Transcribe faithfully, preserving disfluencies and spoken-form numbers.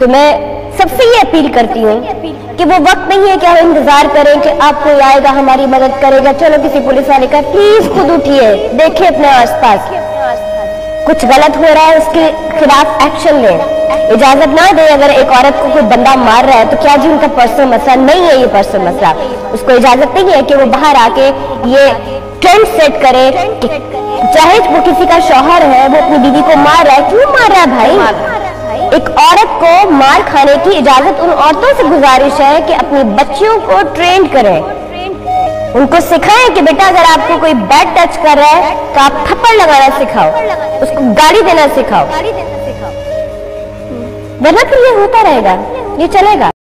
तो मैं सबसे ये अपील करती हूँ कि वो वक्त नहीं है कि हम इंतजार करें कि आप कोई आएगा हमारी मदद करेगा, चलो किसी पुलिस वाले का, प्लीज खुद उठिए, देखिए अपने आसपास कुछ गलत हो रहा है, उसके खिलाफ एक्शन लें, इजाजत ना दें। अगर एक औरत को कोई बंदा मार रहा है तो क्या जी उनका पर्सनल मसला नहीं है, ये पर्सनल मसला, उसको इजाजत नहीं है कि वो बाहर आके ये ट्रेंड सेट करे, चाहे वो किसी का शौहर है वो अपनी बीवी को मार रहा है, क्यों मार रहा है भाई? एक औरत को मार खाने की इजाजत उन औरतों से गुजारिश है कि अपने बच्चियों को ट्रेन करें, उनको सिखाएं कि बेटा अगर आपको कोई बैड टच कर रहा है तो आप थप्पड़ लगाना सिखाओ, उसको गाली देना सिखाओ, वरना फिर ये होता रहेगा, ये चलेगा।